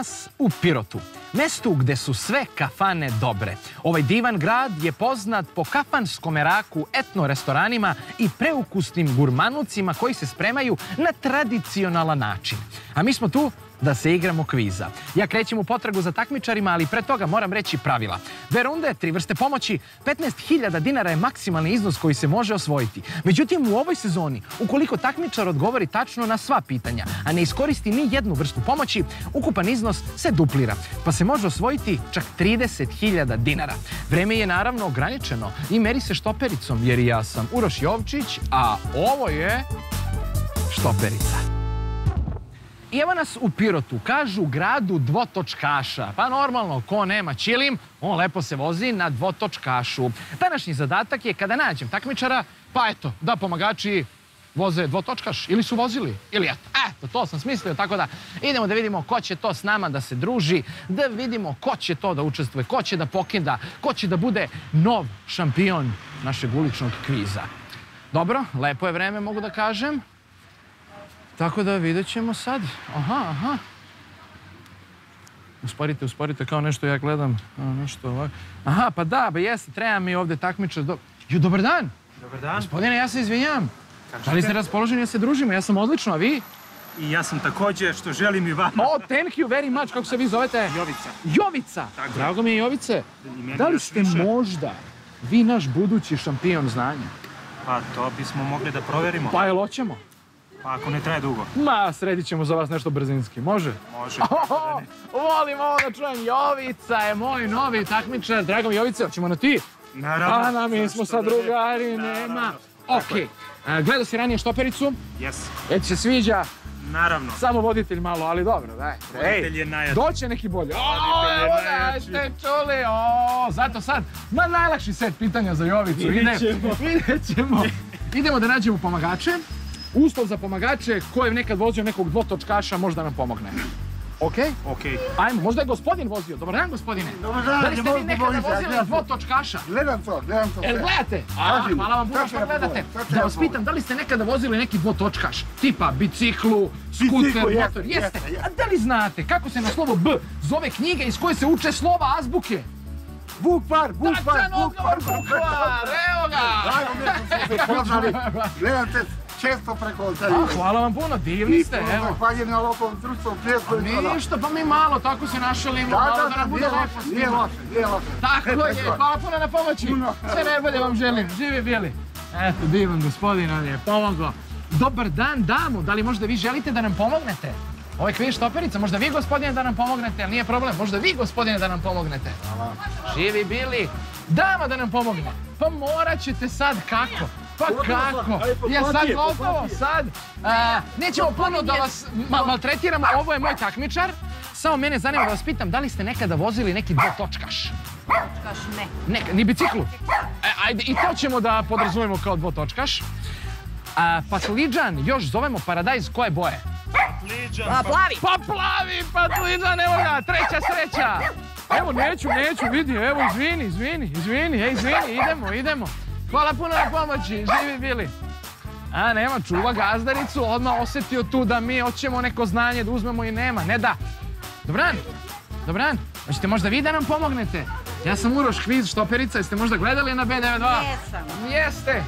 danas u Pirotu, mestu gde su sve kafane dobre. Ovaj divan grad je poznat po kafanskom meraku, etno-restoranima i preukusnim gurmanucima koji se spremaju na tradicionalan način. A mi smo tu da se igramo kviza. Ja krećem u potragu za takmičarima, ali pre toga moram reći pravila. 2 runde, 3 vrste pomoći, 15.000 dinara je maksimalni iznos koji se može osvojiti. Međutim, u ovoj sezoni, ukoliko takmičar odgovori tačno na sva pitanja, a ne iskoristi ni jednu vrstu pomoći, ukupan iznos se duplira, pa se može osvojiti čak 30.000 dinara. Vreme je naravno ograničeno i meri se štopericom, jer ja sam Uroš Jovčić, a ovo je Štoperica. I evo nas u Pirotu, kažu gradu dvotočkaša. Pa normalno, ko nema ćilim, on lepo se vozi na dvotočkašu. Današnji zadatak je kada nađem takmičara, pa eto, da pomagači voze dvotočkaš, ili su vozili, ili eto, to sam smislio, tako da idemo da vidimo ko će to s nama da se druži, da vidimo ko će to da učestvuje, ko će da pokinda, ko će da bude nov šampion našeg uličnog kviza. Dobro, lepo je vreme, mogu da kažem. Tako da vidjet ćemo sad. Aha. Usporite, kao nešto ja gledam. Nešto ovako. Aha, pa da, jeste, treba mi ovdje takmičar. Jo, dobar dan. Dobar dan. Gospodine, ja se izvinjam. Da li ste raspoloženi da se družimo? Ja sam odlično, a vi? I ja sam također, što želim i vama. O, thank you very much. Kako se vi zovete? Jovica. Jovica! Drago mi je, Jovice. Da li ste možda vi naš budući šampion znanja? Pa, to bismo mogli da proverimo. Pa, jel hoćemo? Pa ako ne traje dugo. Ma, sredit ćemo za vas nešto brzinski. Može? Može. Volim ovo da čujem. Jovica je moj novi takmičar. Drago mi, Jovice, hoćemo na ti? Naravno. Pa na, mi smo sa drugari, nema. Okej. Gledao si ranije Štopericu? Jes. Jel ti se sviđa? Naravno. Samo voditelj malo, ali dobro, daj. Voditelj je najjači. Doće neki bolji. Ooo, evo da ste čuli. Ooo, zato sad, ma najlakši set pitanja za Jovicu. Vidjet ćemo. Idemo da nađemo pomagače. Uslov za pomagače, ko je nekad vozio nekog dvotočkaša, možda nam pomogne. Okej? Okej. Ajmo, možda je gospodin vozio. Dobar dan, gospodine. Dobar dan. Da li ste vi nekada vozili dvotočkaša? Gledam to. Jel gledate? Hvala vam puno što gledate. Da vas pitam, da li ste nekada vozili neki dvotočkaš? Tipa biciklu, skuter, motor. Jeste. A da li znate kako se na slovo B zove knjiga iz koje se uče slova azbuke? Bukvar. Tačan odgovor, bukvar. Evo ga. Često preko ocenjivanja. Hvala vam puno, divni ste, evo. Zahvaljujem na lokalnom društvu, prijatelju i hvala. Ništa, pa mi malo, tako se našalimo, malo da nam bude lepo svima. Nije loše. Tako je, hvala puno na pomoći. Sve najbolje vam želim, živi bili. Eto, divan gospodin, on je pomogao. Dobar dan, damu, da li možda vi želite da nam pomognete? Ovo je kviz Štoperica, možda vi, gospodine, da nam pomognete, ali nije problem, možda vi, gospodine, da nam pomognete. Hvala. Živi bili. Dama da nam pomogne. Pa morat ćete sad kako. Pa kako? Ja sad gotovo, sad. Nećemo puno da vas maltretiramo, ovo je moj takmičar. Samo mene zanima da vas pitam, da li ste nekada vozili neki dvotočkaš? Dvotočkaš ne. Ni biciklu? Ajde, i to ćemo da podrazumemo kao dvotočkaš. Patliđan još zovemo paradajz koje boje? Patliđan. Pa plavi, patliđan, evo ga, treća sreća. Evo, neću, vidi, evo, izvini, idemo. Hvala puno na pomoći, živi bili. A nema, čuva gazdaricu, odmah osetio tu da mi hoćemo neko znanje da uzmemo i nema, ne da. Dobran, hoćete možda vi da nam pomognete? Ja sam Uroš Kviz Štoperica, jeste možda gledali na B92? Jesam. Jeste,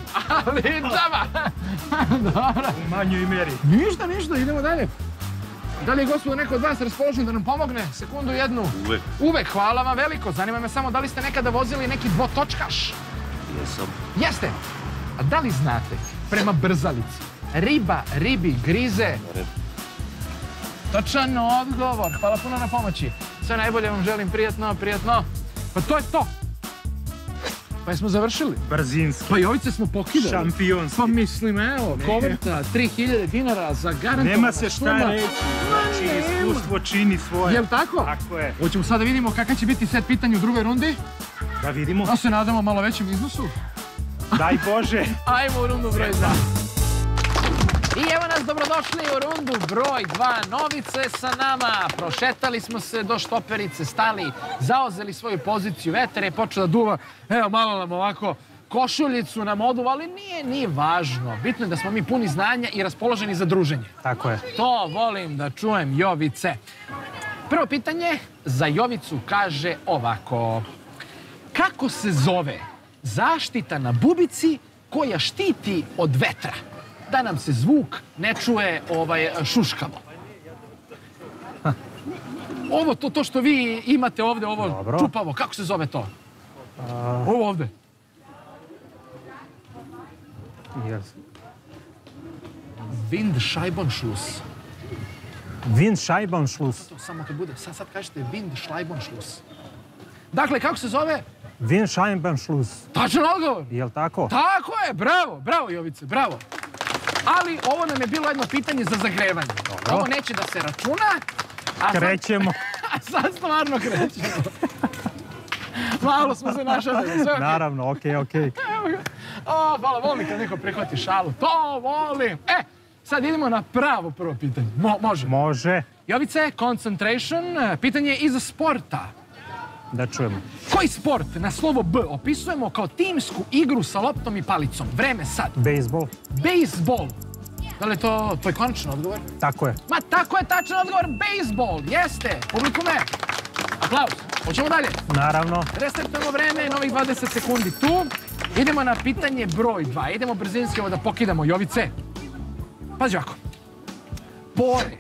ali džaba. Dobro. U manjoj meri. Ništa, idemo dalje. Da li je gospodo neko od vas raspoložen da nam pomogne? Sekundu jednu. Uvek, hvala vam veliko. Zanima me samo da li ste nekada vozili neki dvotočkaš? Jeste. A da li znate, prema brzalici, riba ribi grize? Točan odgovor. Hvala puno na pomoći. Sve najbolje vam želim, prijatno. Pa to je to. Pa jesmo završili. Brzinski. Pa i ovice smo pokidali. Šampionski. Pa mislim, evo, kovrta, 3000 dinara za garantovana suma. Nema se šta reći. Znači, iskustvo čini svoje. Jel' tako? Tako je. Hoćemo sad da vidimo kakav će biti set pitanja u drugoj rundi. Da vidimo. Da se nadamo malo većem iznosu. Daj Bože. Ajmo u rundu broj 2. I evo nas, dobrodošli u rundu broj 2. Novice sa nama. Prošetali smo se do Štoperice, stali, zauzeli svoju poziciju. Veter je počeo da duva. Evo, malo nam ovako košuljicu nam oduva, ali nije ni važno. Bitno je da smo mi puni znanja i raspoloženi za druženje. Tako je. To volim da čujem, Jovice. Prvo pitanje za Jovicu kaže ovako. Kako se zove zaštita na bubici koja štiti od vetra? Da nam se zvuk ne čuje šuškavo. Ovo, to što vi imate ovde, ovo čupavo, kako se zove to? Ovo ovde. Windscheibenschluss. Windscheibenschluss. Samo kad bude, sad kažete Windscheibenschluss. Dakle, kako se zove? Windscheibenschluss. Tačan odgovor. Jel' tako? Tako je, bravo, bravo Jovice, bravo. Ali ovo nam je bilo jedno pitanje za zagrevanje. Ovo neće da se računa. Krećemo. A sad stvarno krećemo. Malo smo se našali. Naravno, okej, okej. O, hvala, volim kad neko prihvati šalu. To volim. E, sad idemo na prvo pitanje. Može? Može. Jovice, concentration, pitanje iz sporta. Da čujemo. Koji sport na slovo B opisujemo kao timsku igru sa loptom i palicom? Vreme sad. Bejsbol. Bejsbol. Da li je to tvoj konačan odgovor? Tako je. Ma tako je tačan odgovor, bejsbol. Jeste, publikume. Aplauz. Hoćemo dalje. Naravno. Resetujemo vreme, novih 20 sekundi tu. Idemo na pitanje broj 2. Idemo brzinski ovo da pokidamo, Jovice. Pazi ovako. Pore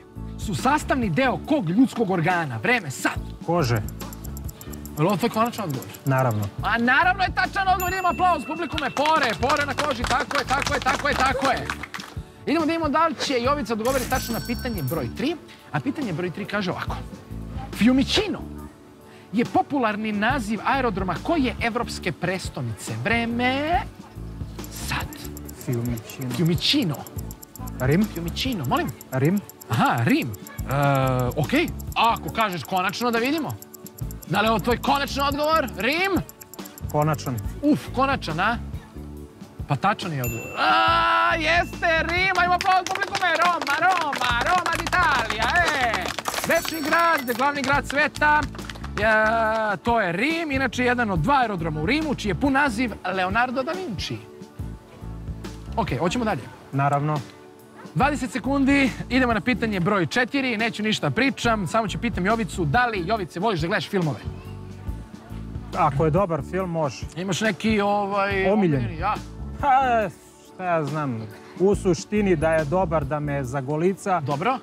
su sastavni deo kog ljudskog organa? Vreme sad. Kože. Je li ovo tvoj konačan odgovor? Naravno. A naravno je tačan odgovor, idemo aplauz, publikume, pore na koži, tako je. Idemo da imamo da li će Jovica odgovori tačno na pitanje broj 3, a pitanje broj 3 kaže ovako. Fiumicino je popularni naziv aerodroma koje evropske prestonice? Vreme sad. Fiumicino. Rim? Fiumicino, molim? Rim. Aha, Rim. Okej, ako kažeš konačno da vidimo. Da li je ovo tvoj konačan odgovor? Rim? Konačan. Konačan, a? Pa tačan je odgovor. Aaaa, jeste, Rim, ajmo aplauz publikume. Roma d'Italija, Večni grad, glavni grad sveta. To je Rim, inače jedan od dva aerodroma u Rimu, čiji je pun naziv Leonardo da Vinci. Okej, hoćemo dalje. Naravno. 20 sekundi, idemo na pitanje broj 4, neću ništa pričam, samo ću pitam Jovicu, da li, Jovice, voliš da gledaš filmove? Ako je dobar film, može. Imaš neki, Omiljen? Ha, šta ja znam, u suštini da je dobar, da me zagolica. Dobro.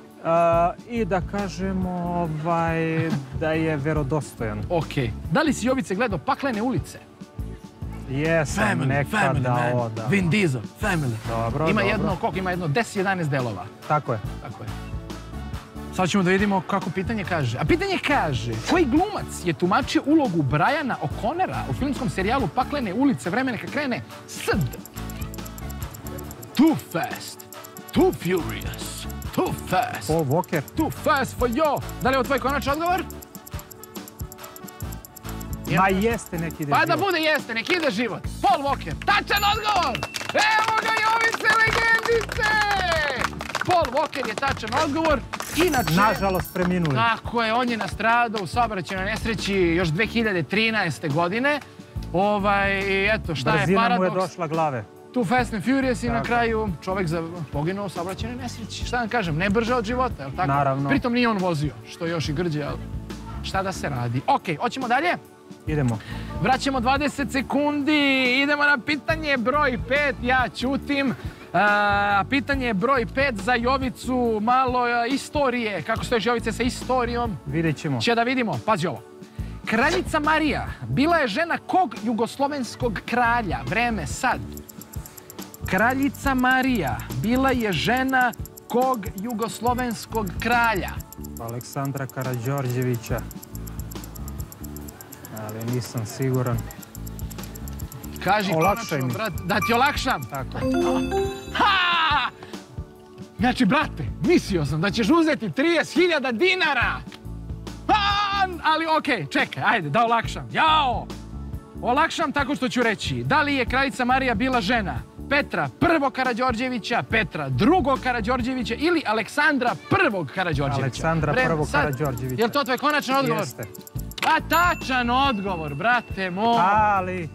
I da kažemo, da je verodostojan. Okej. Da li si, Jovice, gledao Paklene ulice? Jesam, nekada oda. Vin Diesel, Family. Dobro. Ima jedno, koliko ima jedno? 10-11 delova. Tako je. Tako je. Sad ćemo da vidimo kako pitanje kaže. A pitanje kaže, koji glumac je tumačio ulogu Briana O'Connora u filmskom serijalu Paklene ulice, vreme neka krene, sad? Too fast, too furious, too fast. Paul Walker. Too fast for you. Da li je ovo tvoj konačan odgovor? Ma jeste, nek ide život. Pa da bude jeste, nek ide život. Paul Walker, tačan odgovor! Evo ga, Jovice, legendice! Paul Walker je tačan odgovor, inače... Nažalost, preminuo je. Tako je, on je nastradao u saobraćajnoj nesreći još 2013. godine. Eto, šta je paradoks? Brzina mu je došla glave. Tu Fast and Furious i na kraju čovek poginuo u saobraćajnoj nesreći. Šta vam kažem, ne brže od života, jel' tako? Naravno. Pritom nije on vozio, što je još i grđe, ali šta da se radi. Okej, hoćemo dalje? Idemo. Vraćamo 20 sekundi, idemo na pitanje broj 5, ja ćutim. Pitanje broj 5 za Jovicu, malo istorije. Kako stojiš, Jovice, sa istorijom? Vidjet ćemo. Če da vidimo, pazi ovo. Kraljica Marija bila je žena kog jugoslovenskog kralja? Vreme sad. Kraljica Marija bila je žena kog jugoslovenskog kralja? Aleksandra Karadžorđevića. Ali nisam siguran. Kaži konačno, brat, da ti olakšam. Tako. Ha! Znači, brate, mislio sam da ćeš uzeti 30.000 dinara. Ali okej, čekaj, ajde, da olakšam. Jao! Olakšam tako što ću reći. Da li je kraljica Marija bila žena Petra I. Karadžorđevića, Petra II. Karadžorđevića ili Aleksandra I. Karadžorđevića? Aleksandra I. Karadžorđevića. Je li to tvoj konačan odgovor? Jeste. Pa tačan odgovor, brate moj. Ali,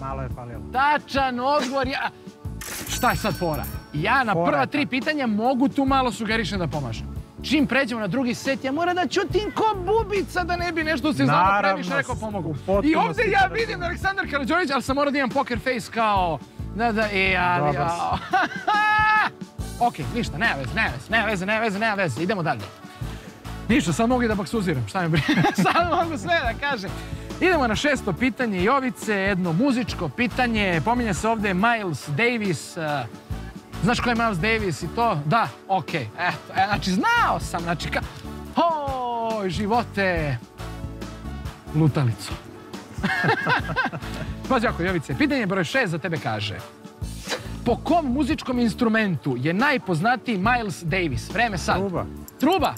malo je falilo. Tačan odgovor, ja... Šta je sad fora? Ja na prva tri pitanja mogu tu malo sugerišem da pomažem. čim pređemo na drugi set, ja moram da ćutim ko bubica da ne bi nešto se znalo previše rekao pomogu. I ovdje ja vidim da Aleksandar Karadžorđević, ali sam morao da imam poker face kao... Ok, ništa, nema veze, idemo dalje. Ništa, sad mogu i da baksuziram, šta mi brine, sad mogu sve da kažem. Idemo na šesto pitanje Jovice, jedno muzičko pitanje. Pominje se ovdje Miles Davis. Znaš ko je Miles Davis i to? Da, okej, eto, znači znao sam, znači kao... Hoj, živote... Lutalicu. Pazi ovako, Jovice, pitanje broj 6 za tebe kaže. Po kom muzičkom instrumentu je najpoznatiji Miles Davis? Vreme sad. Truba. Truba!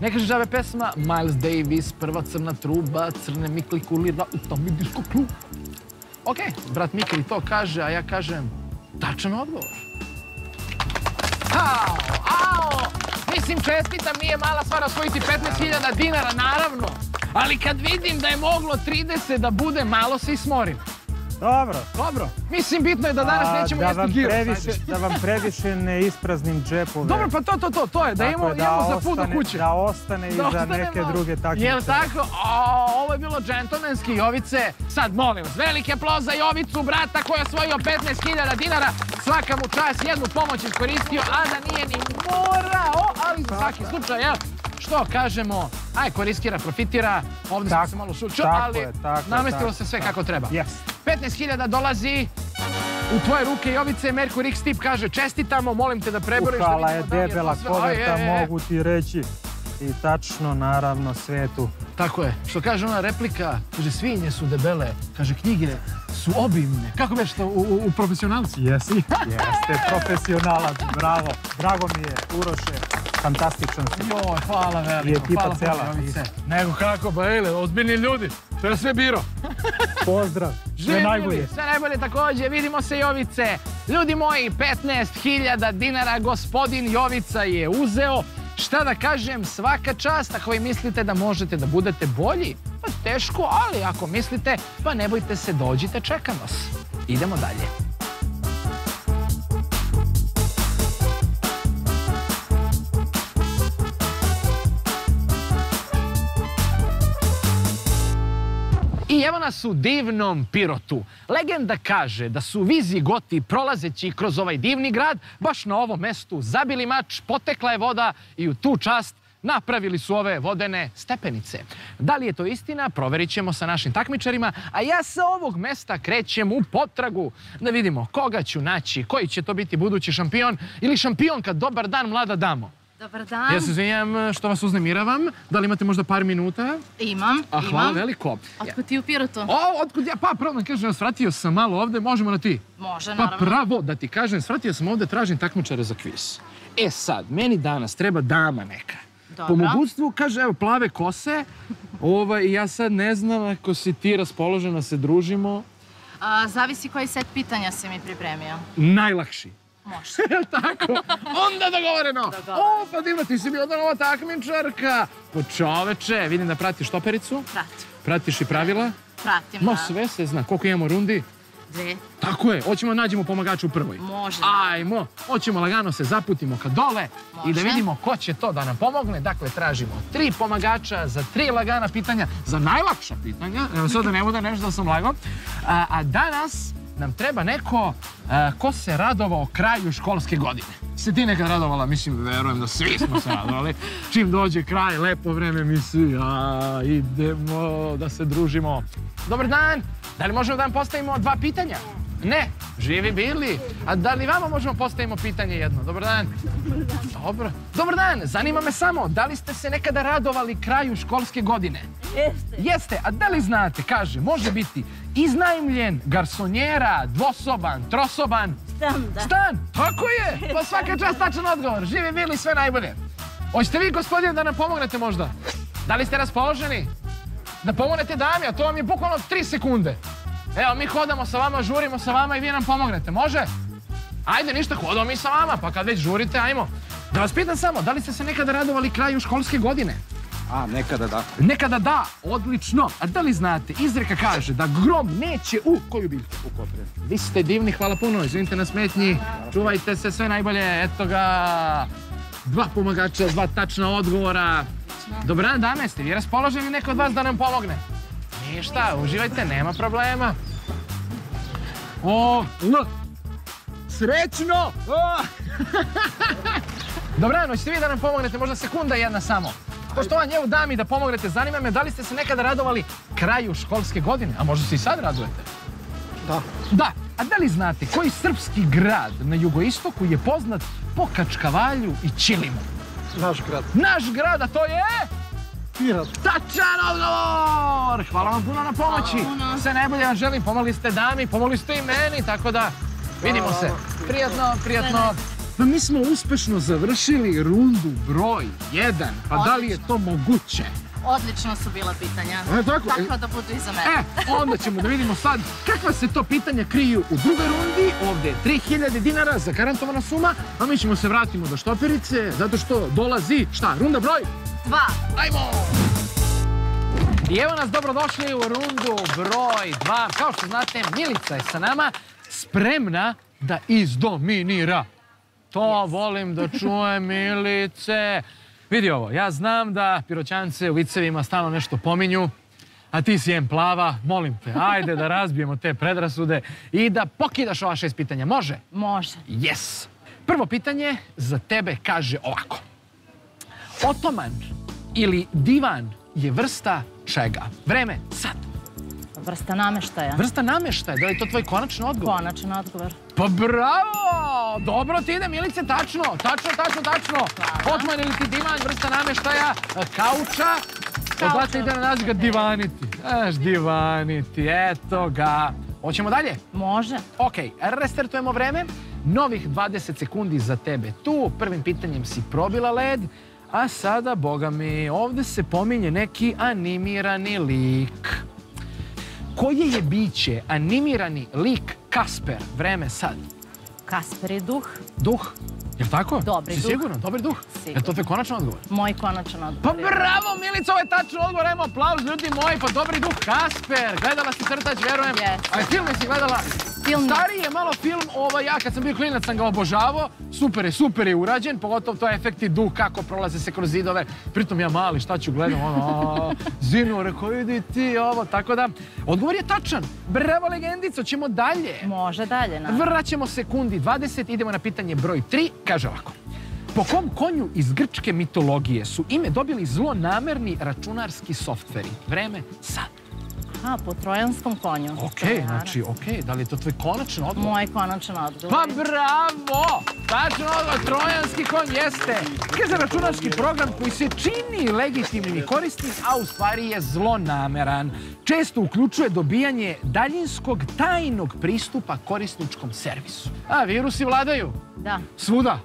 Ne kažeš da je pesma Miles Davis, prva crna truba, crne Mikli kulira u tom vidiš ko klub. Okej, brat Mikli to kaže, a ja kažem tačan odgovor. Au, au! Mislim, čestitam, nije mala stvar osvojiti 15.000 dinara, naravno. Ali kad vidim da je moglo 30 da bude, malo se ismorim. Dobro. Dobro. Mislim, bitno je da danas nećemo jesti giros. Da vam previše ne ispraznim džepove. Dobro, pa to je. Da imamo za put do kuće. Da ostane i za neke druge takmice. Jel' tako? Ovo je bilo džentlmenski, Jovice. Sad, molim vas, veliki aplauz za Jovicu, brata koji je osvojio 15.000 dinara. Svaka mu čast, jednu pomoć iskoristio, a da nije ni morao. Ali za svaki slučaj, jel'? Što kažemo, aj ko riskira, profitira, ovdje sam se malo šučio, ali namestilo se sve kako treba. 15.000 dolazi u tvoje ruke, Jovice, Merkur X tip kaže čestitamo, molim te da preboriš. Uhala je debela koverta, mogu ti reći i tačno, naravno, svetu. Tako je, što kaže ona replika, kaže svinje su debele, kaže knjige su obimne. Kako beš to u profesionalci? Jesi, jeste profesionalac, bravo, drago mi je, Uroše. Fantastičan si. Joj, hvala veliko, hvala Jovice. Nego kako, ba ele, ozbiljni ljudi, to je sve biro. Pozdrav, sve najbolje. Sve najbolje također, vidimo se Jovice. Ljudi moji, 15.000 dinara gospodin Jovica je uzeo. Šta da kažem, svaka čast, ako vi mislite da možete da budete bolji, pa teško, ali ako mislite, pa ne bojte se, dođite, čekam vas. Idemo dalje. I evo nas u divnom Pirotu. Legenda kaže da su Vizigoti prolazeći kroz ovaj divni grad, baš na ovom mestu zabili mač, potekla je voda i u tu čast napravili su ove vodene stepenice. Da li je to istina, proverit ćemo sa našim takmičarima, a ja sa ovog mesta krećem u potragu da vidimo koga ću naći, koji će to biti budući šampion ili šampionka. Dobar dan, mlada damo. Dobar dan. Ja se izvinjam što vas uznemiravam. Da li imate možda par minuta? Imam. A hvala veliko. Otkud ti u Pirotu? O, otkud ja? Pa pravo da kažem, svratio sam malo ovde. Možemo na ti? Može, naravno. Pa pravo da ti kažem, svratio sam ovde, tražim takmičare za kviz. E sad, meni danas treba dama neka. Dobro. Po mogućstvu, kaže, evo, plave kose. Ja sad ne znam ako si ti raspoložena, se družimo. Zavisi koji set pitanja si mi pripremio. Najlakši. Može. Jel' tako? Onda dogovoreno! O, pa divno, ti si bila nova takmičarka! Pa čoveče, vidim da pratiš Štopericu. Pratim. Pratiš i pravila? Pratim, da. No, sve se zna. Koliko imamo rundi? 2. Tako je, hoćemo nađemo pomagača u prvoj. Može. Ajmo, hoćemo lagano se zaputimo ka dole i da vidimo ko će to da nam pomogne. Dakle, tražimo 3 pomagača za 3 lagana pitanja, za najlakša pitanja. Evo sad da ne bude nešto da sam lagao. A danas... nam treba neko ko se radovao kraju školske godine. Se ti nekad radovala, mislim, verujem da svi smo se radovali. Čim dođe kraj, lepo vreme, misli, idemo da se družimo. Dobar dan, da li možemo da vam postavimo 2 pitanja? Ne, živi bili. A da li vama možemo postavimo pitanje jedno? Dobar dan. Dobro. Dobar dan, zanima me samo, da li ste se nekada radovali kraju školske godine? Jeste. Jeste, a da li znate, kaže, može biti iznajmljen, garsonjera, dvosoban, trosoban. Stan, da. Stan, tako je. Pa svaka čast, tačan odgovor. Živi bili, sve najbolje. Hoćete vi, gospodine, da nam pomognete možda? Da li ste raspoloženi? Da pomognete dami, a to vam je bukvalno 3 sekunde. Evo, mi hodamo sa vama, žurimo sa vama i vi nam pomognete, može? Ajde, ništa, hodamo mi sa vama, pa kad već žurite, ajmo. Da vas pitam samo, da li ste se nekada radovali kraju školske godine? Nekada da. Nekada da, odlično. A da li znate, izreka kaže da grom neće u koju biljku? U koprivu. Vi ste divni, hvala puno, izvinite na smetnji, čuvajte se, sve najbolje, eto ga. Dva pomagača, dva tačna odgovora. Dobar dan, dame, ste vi raspoloženi neko od vas da nam pomogne? Ništa, uživajte, nema problema. Srećno! Dobra, hoćete vi da nam pomognete, možda sekunda jedna samo. Poštovanje, evo dami da pomognete, zanima me da li ste se nekada radovali kraju školske godine, a možda se i sad radujete? Da. Da, a da li znate koji srpski grad na jugoistoku je poznat po kačkavalju i ćilimu? Naš grad. Naš grad, a to je... Pirot. Tačan odgovor! Hvala vam puno na pomoći. Sve najbolje vam želim, pomogli ste dami, pomogli ste i meni, tako da vidimo se. Prijatno, prijatno. Pa mi smo uspešno završili rundu broj 1. Pa da li je to moguće? Odlično su bila pitanja. Tako da budu iza mene. Onda ćemo da vidimo sad kakva se to pitanja kriju u drugoj rundi. Ovde je 3000 dinara za zagarantovana suma, a mi ćemo se vratiti do Štoperice, zato što dolazi, šta, runda broj? 2. Ajmo! I evo nas, dobrodošli u rundu broj 2. Kao što znate, Milica je sa nama spremna da izdominira. To volim da čujem, Milice. Vidi ovo, ja znam da piroćance u vicevima stalno nešto pominju, a ti si plava, molim te, ajde da razbijemo te predrasude i da pokidaš ova 6 pitanja. Može? Može. Yes. Prvo pitanje za tebe kaže ovako. Otoman ili divan je vrsta čega? Vreme, sad. Vrsta nameštaja. Vrsta nameštaja, da li je to tvoj konačni odgovor? Konačni odgovor. Pa bravo! Dobro ti ide, Milice, tačno, tačno, tačno, tačno. Otman ili ti divan, vrsta nameštaja, kauča. Odlača ide na naziv ga divaniti. Znaš, divaniti, eto ga. Hoćemo dalje? Može. Okej, restartujemo vreme. Novih 20 sekundi za tebe tu. Prvim pitanjem si probila led. A sada, boga mi, ovde se pominje neki animirani lik. Koje je biće animirani lik Kasper? Vreme sad. Kasper je duh. Duh? Je li tako? Dobri duh. Si sigurno? Dobri duh? Sigurno. Je to tvoj konačan odgovor? Moj konačan odgovor. Pa bravo, Milica, ovo je tačan odgovor. Ajmo aplauz, ljudi moji, pa dobri duh Kasper. Gledala si Crtač, verujem. A film je si gledala? Film. Stariji je malo film, ja kad sam bio klinac sam ga obožavao. Super je urađen, pogotovo to efekti duh, kako prolaze se kroz zidove. Pritom ja mali, šta ću gledam, zinu, rekao, idi ti, tako da. Odgovor je tačan. Bravo, legendico, ćemo dalje. Može dalje, naravno. Vraćamo sekundi 20, idemo na pitanje broj 3. Kaže ovako. Po kom konju iz grčke mitologije su ime dobili zlonamerni računarski softveri? Vreme sad. Aha, po trojanskom konju. Okej, znači, okej, da li je to tvoj konačan odgovor? Moj konačan odgovor. Pa bravo! Tačan odgovor, trojanski konj jeste. Kaže računarski program koji se čini legitimnim i korisnim, a u stvari je zlonameran. Često uključuje dobijanje daljinskog tajnog pristupa korisničkom servisu. A, virusi vladaju? Da. Svuda.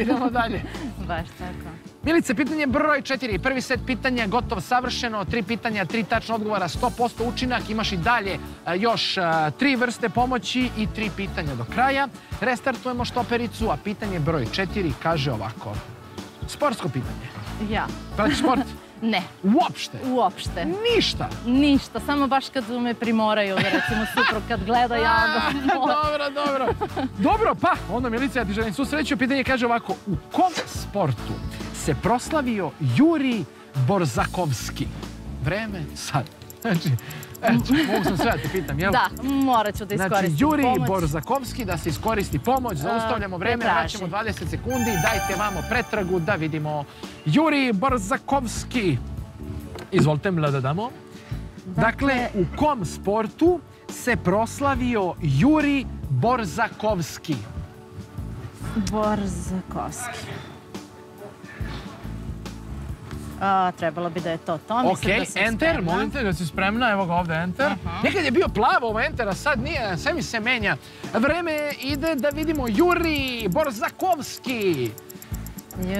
Idemo dalje. Baš tako. Milice, pitanje broj 4. Prvi set pitanja, gotov, savršeno. 3 pitanja, 3 tačna odgovora, 100% učinak. Imaš i dalje još 3 vrste pomoći i 3 pitanja do kraja. Restartujemo Štopericu, a pitanje broj 4 kaže ovako. Sportsko pitanje. Ja. Pratiš sport? Ne. Uopšte? Uopšte. Ništa? Ništa, samo baš kad me primoraju, recimo suprug kad gleda ja... Dobro. Dobro, pa onda Milice, ja ti želim svu sreću. Pitanje kaže ovako, u kom sportu se proslavio Juri Borzakovski? Vreme sad. Znači, mogu sam sve da te pitam, jel? Da, morat ću da iskoristim pomoć. Znači, Juri Borzakovski, da se iskoristi pomoć, zaustavljamo vreme, vraćamo 20 sekundi, dajte vamo pretragu da vidimo. Juri Borzakovski. Izvolite, mlada damo. Dakle, u kom sportu se proslavio Juri Borzakovski? Trebalo bi da je to to. Okej, enter, molim te da si spremna, evo ga ovde enter. Nekad je bio plavo ovo enter, a sad nije, sve mi se menja. Vreme ide da vidimo Juri Borzakovski.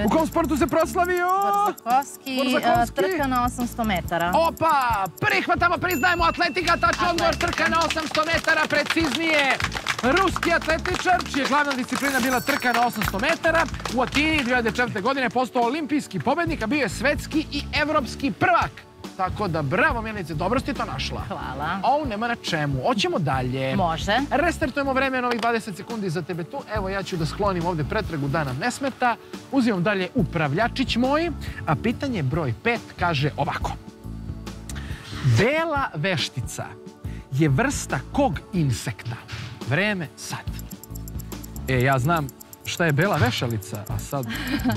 U kom sportu se proslavio? Borzakovski, trka na 800 metara. Opa, prihvatamo, priznajemo, atletika, tačno odgovor, trka na 800 metara, preciznije. Ruski atletičar, čija je glavna disciplina bila trka na 800 metara, u Atini 2004. godine postao olimpijski pobednik, a bio je svetski i evropski prvak. Tako da, bravo Milice, dobro si to našla. Hvala. O, nema na čemu. Hoćemo dalje. Može. Restartujemo vreme na ovih 20 sekundi za tebe tu. Evo, ja ću da sklonim ovde pretragu da nam ne smeta. Uzimam dalje upravljačić moj. A pitanje broj 5 kaže ovako. Bela veštica je vrsta kog insekta? Vreme sad. E, ja znam šta je bela vešalica, a sad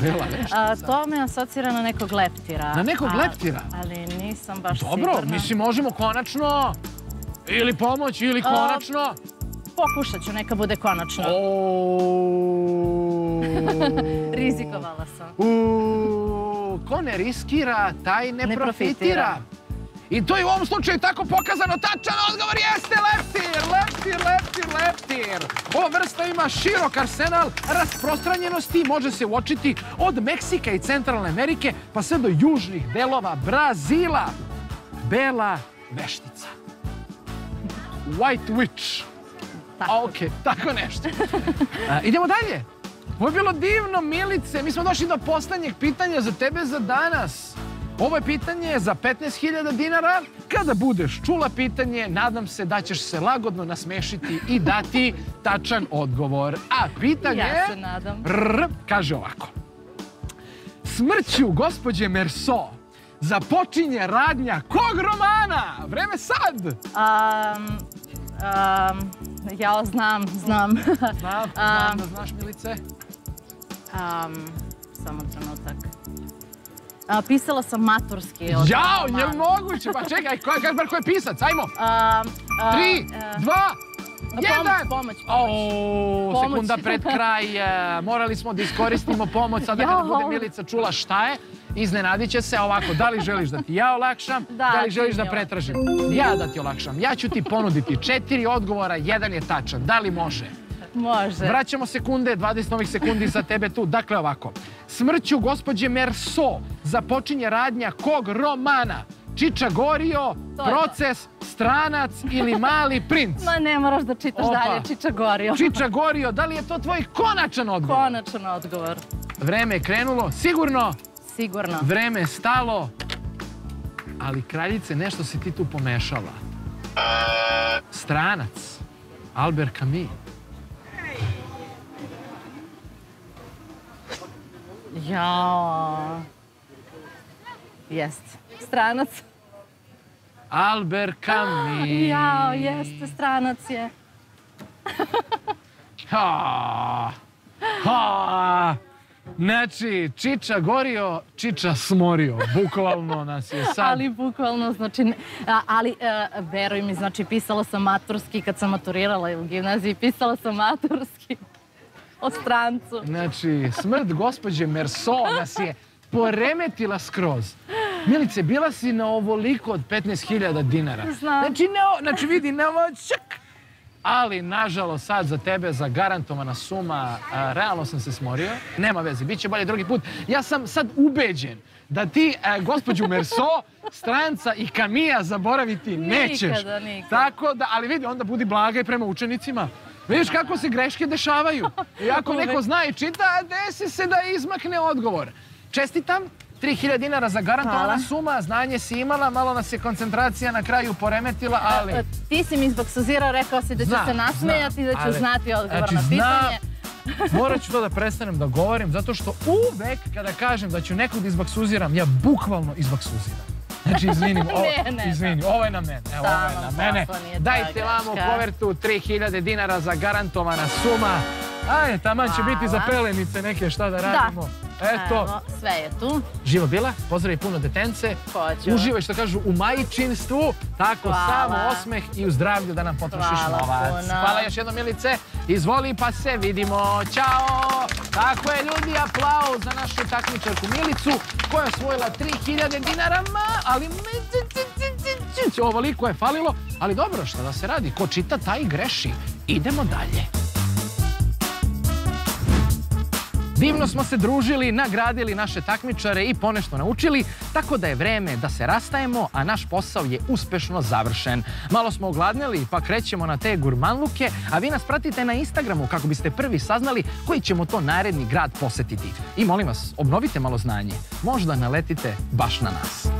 bela veštica. To me asocira na nekog leptira. Na nekog leptira? Ali nisam baš sigurna. Dobro, mislim možemo konačno ili pomoć ili konačno. Pokušat ću, neka bude konačno. Rizikovala sam. Ko ne riskira, taj ne profitira. I to je u ovom slučaju tako pokazano. Tačan odgovor jeste leptir, leptir, leptir, leptir. Ova vrsta ima širok arsenal rasprostranjenosti i može se uočiti od Meksika i Centralne Amerike pa sve do južnih delova Brazila. Bela veštica. White witch. Ok, tako nešto. Idemo dalje. Ovo je bilo divno, Milice. Mi smo došli do poslednjeg pitanja za tebe za danas. Ovo je pitanje za 15.000 dinara. Kada budeš čula pitanje, nadam se da ćeš se lagodno nasmešiti i dati tačan odgovor. A pitanje... Ja se nadam. Kaže ovako. Smrću gospođe Merso započinje radnja kog romana? Vreme sad! Ja znam. Znam da znaš, Milice. Samo trenutak. Pisala sam maturski. Jao, je moguće, pa čekaj, ko je pisac, ajmo. 3, 2, 1. Pomoć. Sekunda pred kraj, morali smo da iskoristimo pomoć, sada kada bude Milica čula šta je, iznenadit će se ovako, da li želiš da ti ja olakšam, da li želiš da pretražim. Ja da ti olakšam, ja ću ti ponuditi 4 odgovora, 1 je tačan, da li može? Može. Vraćamo sekunde, 20 novih sekundi za tebe tu. Dakle, ovako. Smrću gospođe Merso započinje radnja kog romana? Čiča Gorio, Proces, Stranac ili Mali princ? Ma ne, moraš da čitaš dalje, Čiča Gorio. Čiča Gorio, da li je to tvoj konačan odgovor? Konačan odgovor. Vreme je krenulo, sigurno? Sigurno. Vreme je stalo, ali kraljice, nešto si ti tu pomešala. Stranac, Albert Camus. Jao, jeste, Stranac. Albert Camus. Jao, jeste, Stranac je. Znači, Čiča Gorio, Čiča smorio. Bukvalno nas je sad. Ali bukvalno, znači, ali veruj mi, znači, pisala sam maturski kad sam maturirala u gimnaziji, pisala sam maturski. O strancu. Znači, smrt gospođe Merso nas je poremetila skroz. Milice, bila si na ovoliko od 15.000 dinara. Znači, vidi, ne ovo čak. Ali, nažalost, sad za tebe zagarantovana suma, realno sam se smorio. Nema veze, bit će bolje drugi put. Ja sam sad ubeđen da ti gospođu Merso, stranca i Kamija zaboraviti nećeš. Nikada, nikada. Tako da, ali vidi, onda budi blaga i prema učenicima. Vidiš kako se greške dešavaju. I ako neko zna i čita, desi se da izmakne odgovor. Čestitam, 3.000 dinara za garantovana suma, znanje si imala, malo nas je koncentracija na kraju poremetila, ali... Ti si mi izboksuzirao, rekao si da ću se nasmejati, da ću znati odgovor na pitanje. Morat ću to da prestanem da govorim, zato što uvek kada kažem da ću nekog da izboksuziram, ja bukvalno izboksuziram. Znači, izvinim, ovo je na mene, evo, ovo je na mene. Dajte vam u kovertu 3.000 dinara za garantovana suma. Ajde, taman će biti za pelenice neke šta da radimo. Eto. Sve je tu. Živo bila, pozdravi puno detence. Hoću. Uživaj što kažu u majčinstvu. Tako, samo osmeh i u zdravlju da nam potrošiš novac. Hvala još jednom, Milice. Izvoli pa se vidimo. Ćao! Tako je, ljudi, aplauz za našu takmičarku Milicu koja je osvojila 3.000 dinara, ali ovoliko je falilo. Ali dobro, šta da se radi? Ko čita, taj greši. Idemo dalje. Divno smo se družili, nagradili naše takmičare i ponešto naučili, tako da je vreme da se rastajemo, a naš posao je uspešno završen. Malo smo ogladneli, pa krećemo na te gurmanluke, a vi nas pratite na Instagramu kako biste prvi saznali koji ćemo to naredni grad posetiti. I molim vas, obnovite malo znanje, možda naletite baš na nas.